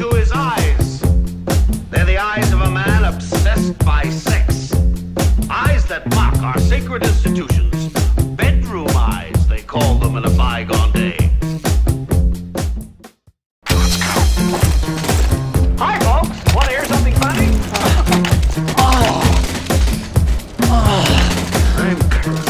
to his eyes. They're the eyes of a man obsessed by sex. Eyes that mock our sacred institutions. Bedroom eyes, they call them in a bygone day. Let's go. Hi, folks. Want to hear something funny? I'm cursed.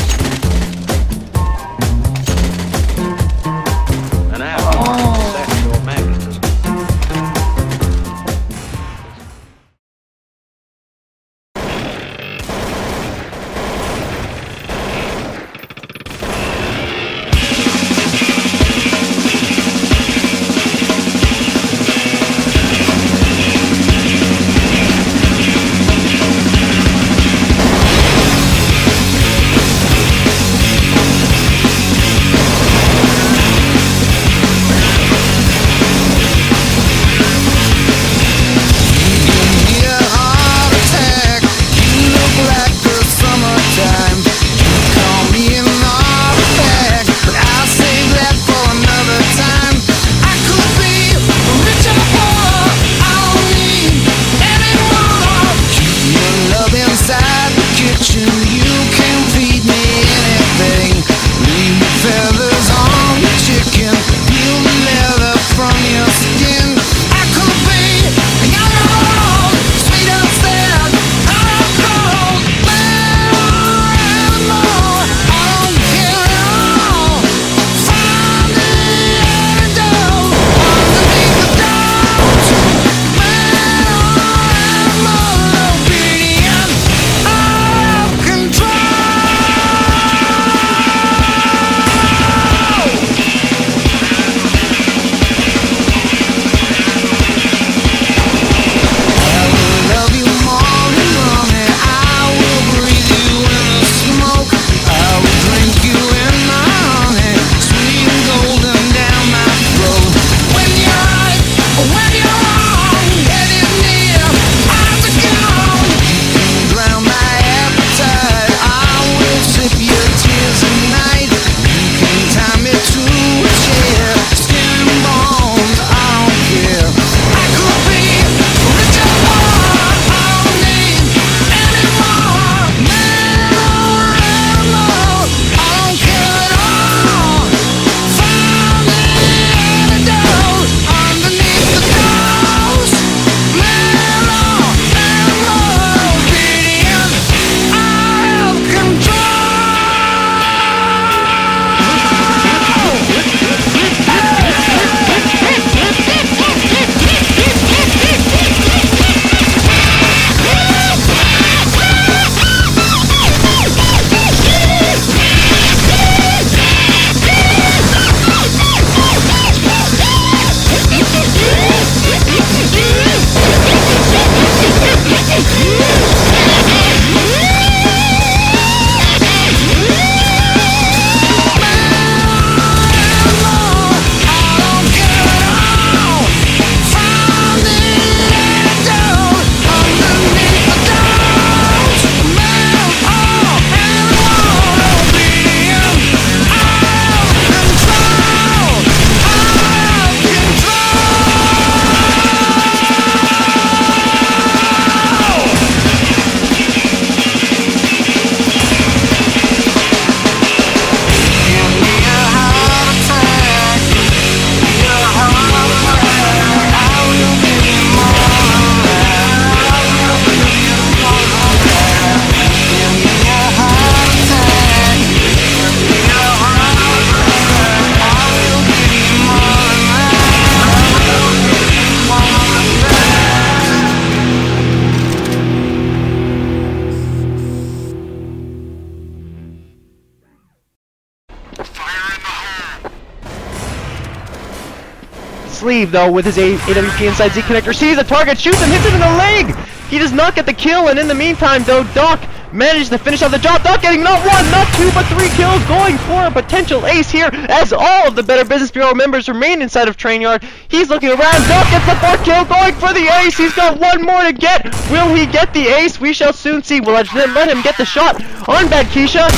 Sleeve though with his AWP inside Z connector, sees a target, shoots and hits him in the leg! He does not get the kill, and in the meantime though, Doc managed to finish off the job. Doc getting not one, not two, but three kills, going for a potential ace here as all of the Better Business Bureau members remain inside of Train Yard. He's looking around, Doc gets the fourth kill, going for the ace, he's got one more to get. Will he get the ace? We shall soon see. Will Edge Nin let him get the shot on Bad Keisha?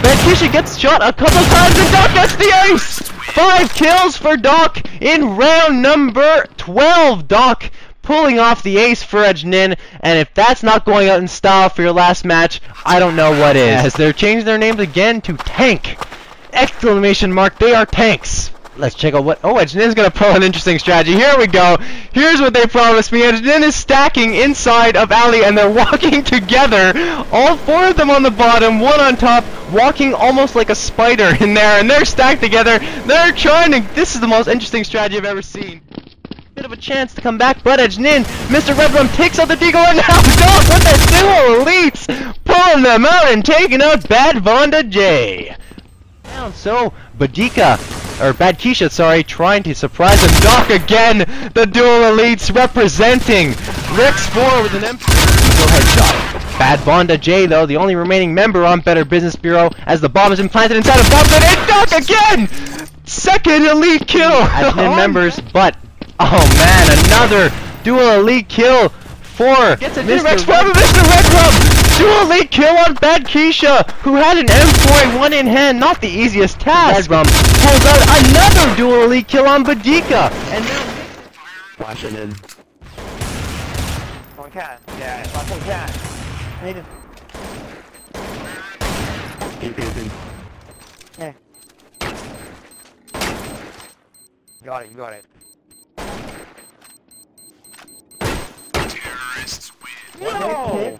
Bad Keisha gets shot a couple times and Doc gets the ace! 5 kills for Doc in round number 12. Doc pulling off the ace for Edge Nin, and if that's not going out in style for your last match, I don't know what is. As they're changing their names again to Tank. Exclamation mark, they are tanks. Let's check out what... Oh, Edge Nin's going to pull an interesting strategy. Here we go. Here's what they promised me. Edge Nin is stacking inside of Alley, and they're walking together. All 4 of them on the bottom, 1 on top, walking almost like a spider in there. And they're stacked together. They're trying to... This is the most interesting strategy I've ever seen. Bit of a chance to come back, but Edge Nin, Mr. Redrum takes out the Deagle, and now Doc with the dual elites, pulling them out and taking out Bad Vonda Jay. So, Badika, or Bad Keisha, sorry, trying to surprise him. Doc again, the dual elites representing RexFour with an M4A1 headshot. Bad Vonda Jay, though, the only remaining member on Better Business Bureau, as the bomb is implanted inside of Doc, and Doc again! Second elite kill! Ajnin members, but, oh man, another dual elite kill for Mr. Redrum! Dual elite kill on Bad Keisha, who had an M4A1 in hand, not the easiest task. Redrum pulls out another dual elite kill on Badika, and now flashing in. One cat, yeah, last one cat. I need it. Keep using. Yeah. Got it, you got it. Terrorists win. No!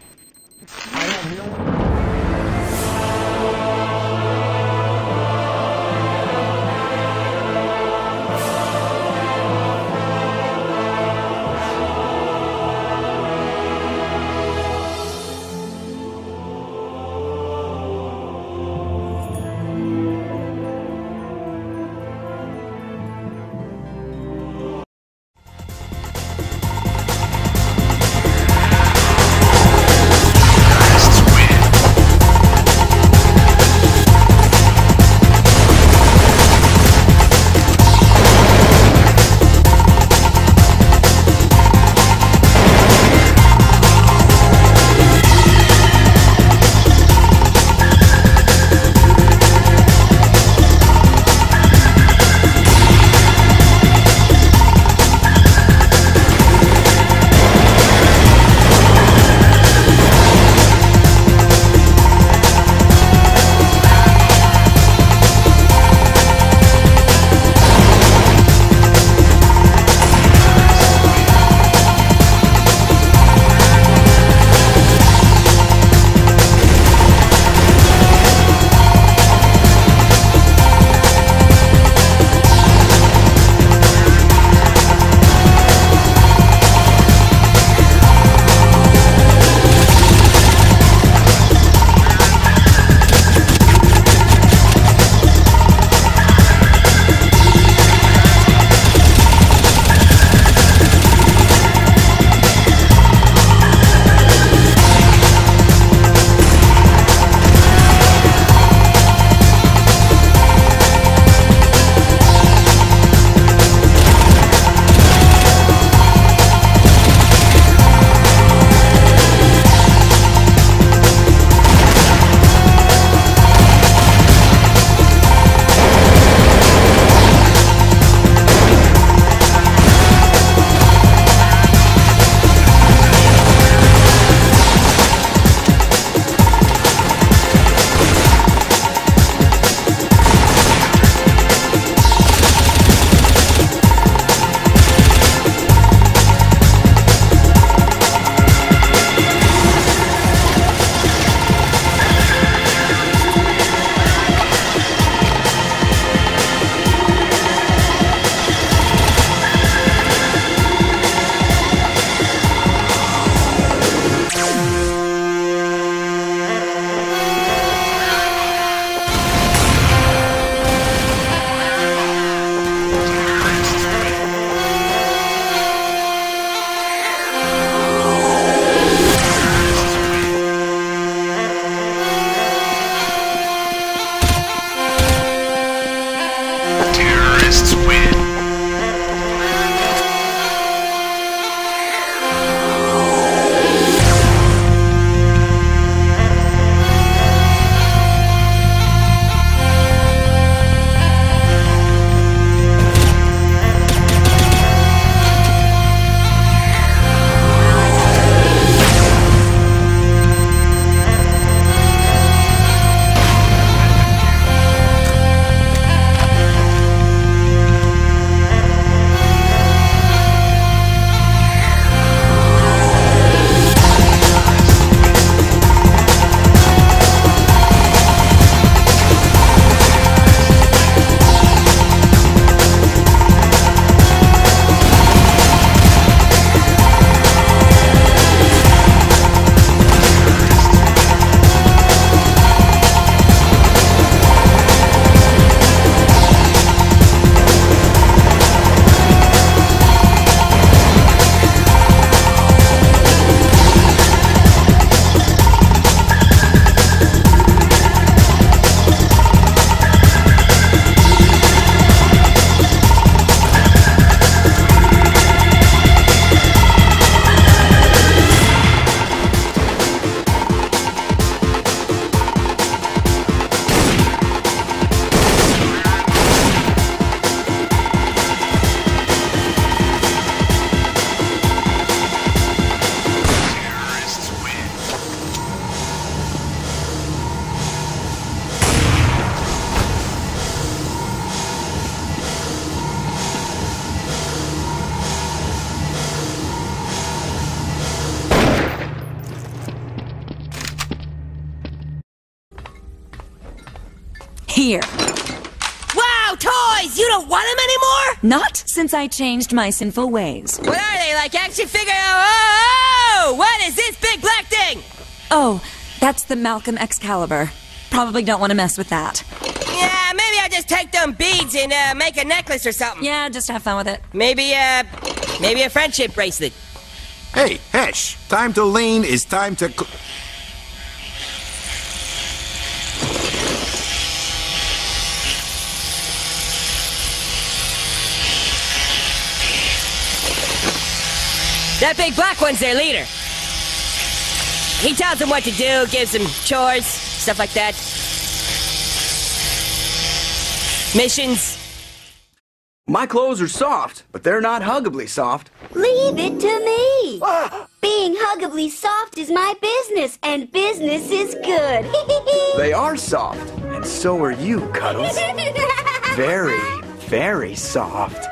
here. Wow, toys! You don't want them anymore? Not since I changed my sinful ways. What are they, like action figure? Oh, what is this big black thing? Oh, that's the Malcolm Excalibur. Probably don't want to mess with that. Yeah, maybe I'll just take them beads and make a necklace or something. Yeah, just have fun with it. Maybe a friendship bracelet. Hey, Hesh, time to lean is time to... That big black one's their leader. He tells them what to do, gives them chores, stuff like that. Missions. My clothes are soft, but they're not huggably soft. Leave it to me. Ah! Being huggably soft is my business, and business is good. They are soft, and so are you, Cuddles. Very, very soft.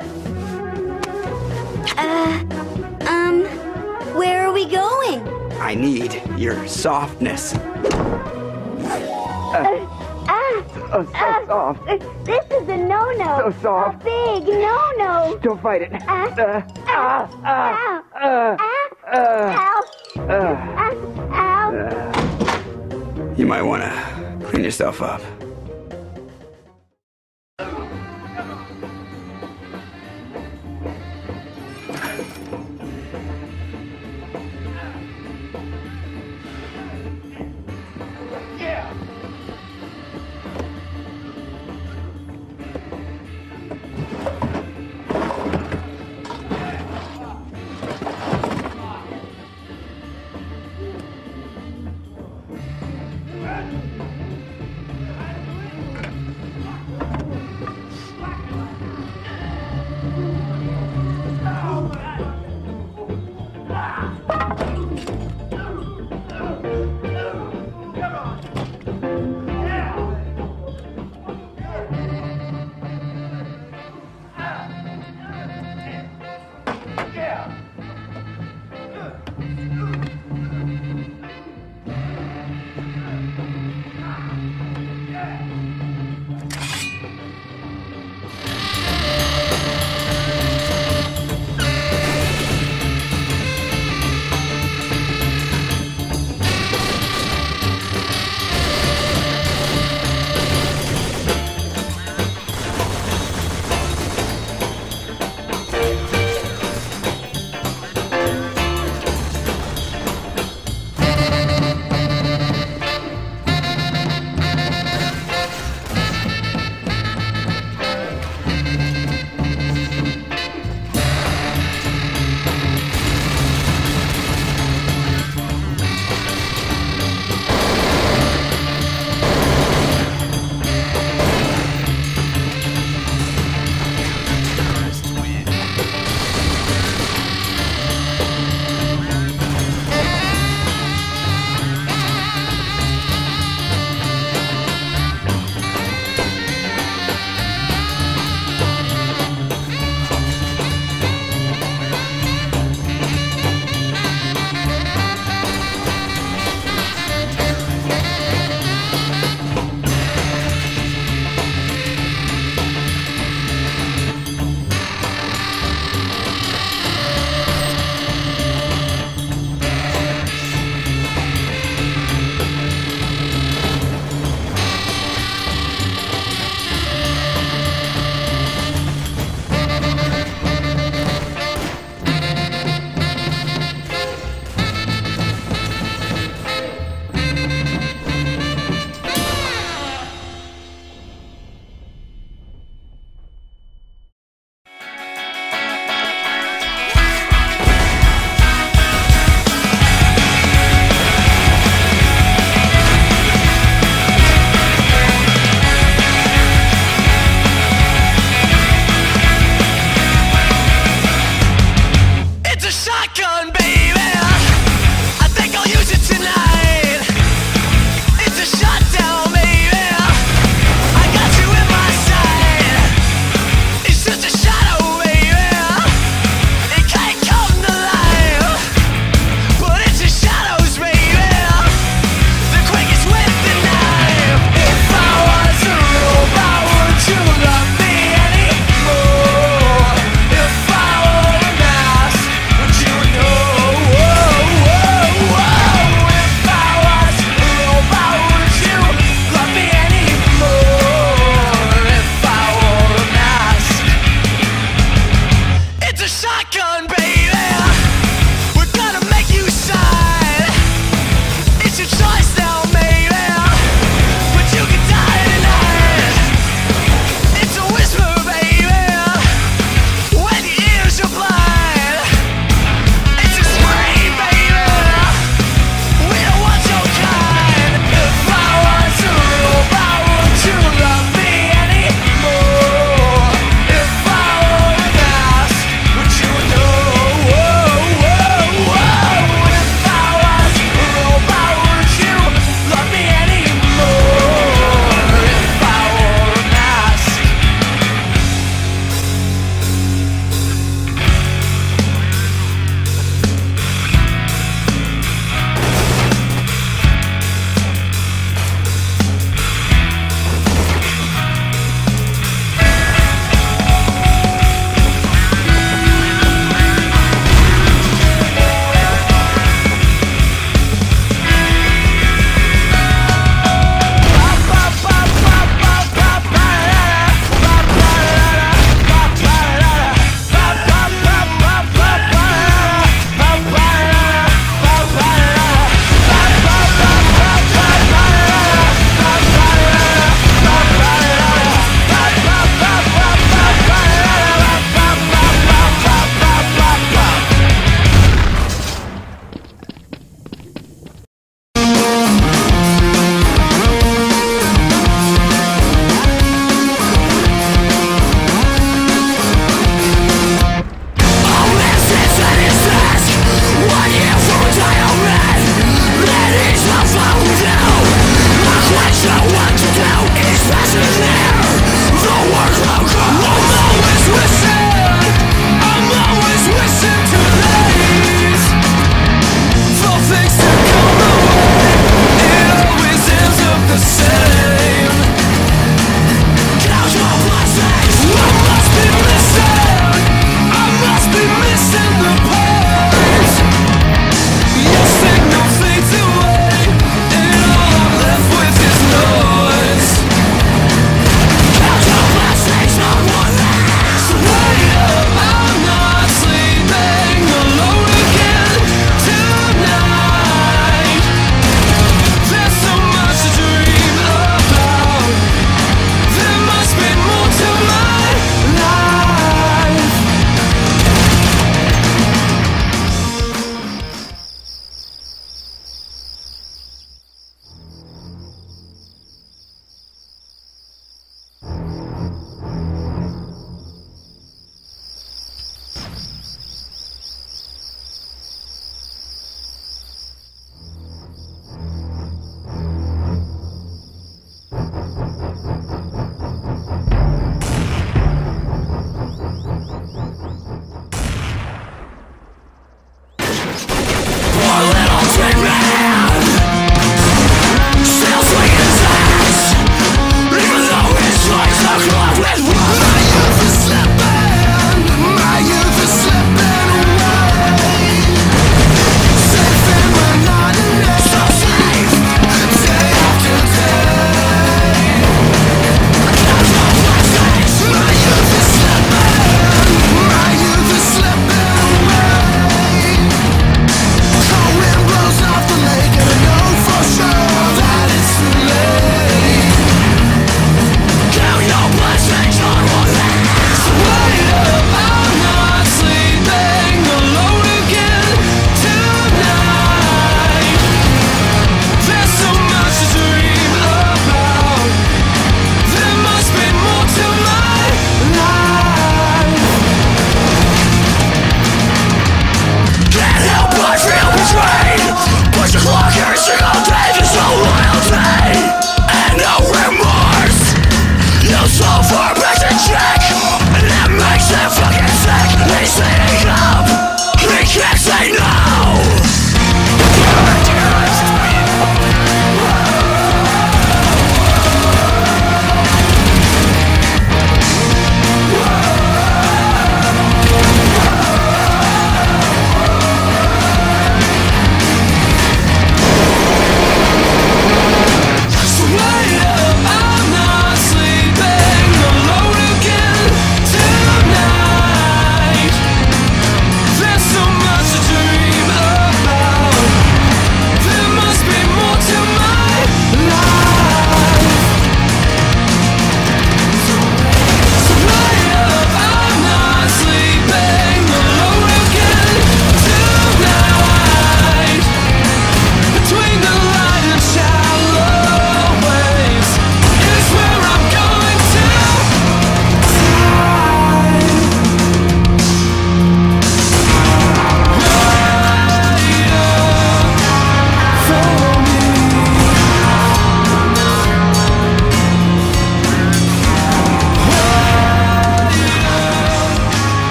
Where are we going? I need your softness. Soft. This is a no-no. So soft. A big no-no. Don't fight it. Ow. You might want to clean yourself up.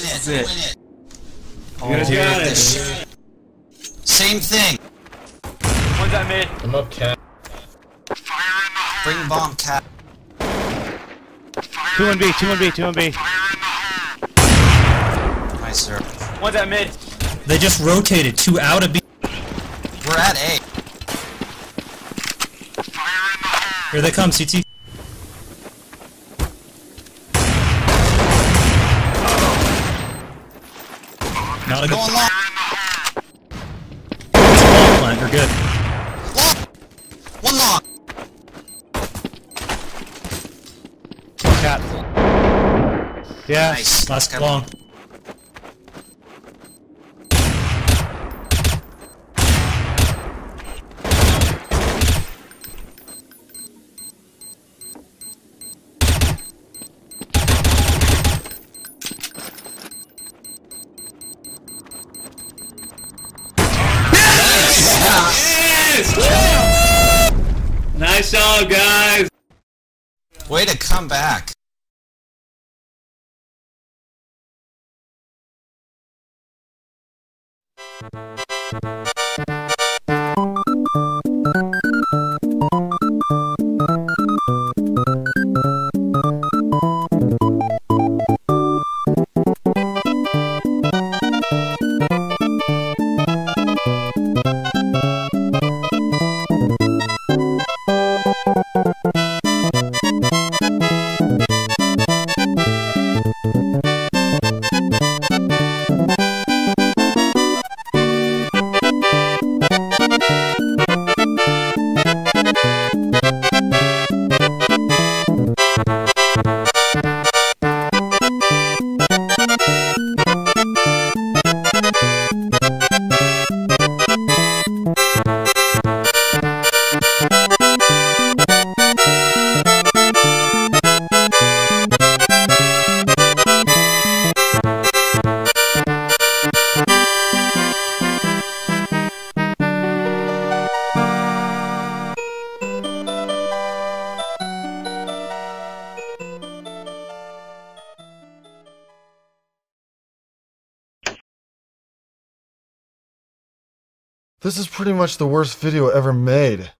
This is it. Oh, you guys got it. Same thing. One's at mid. I'm up cat. Fire in the hole. Bring bomb cat. Fire 2 on B, 2 on B, 2 on B. Fire in the hole. Nice, sir. One's at mid. They just rotated 2 out of B. We're at A. Fire in the hole. Here they come, CT. Not a good one. You're good. One long. Cat. Yeah. Nice. Last cat long. Nice job, guys! Way to come back. This is pretty much the worst video ever made.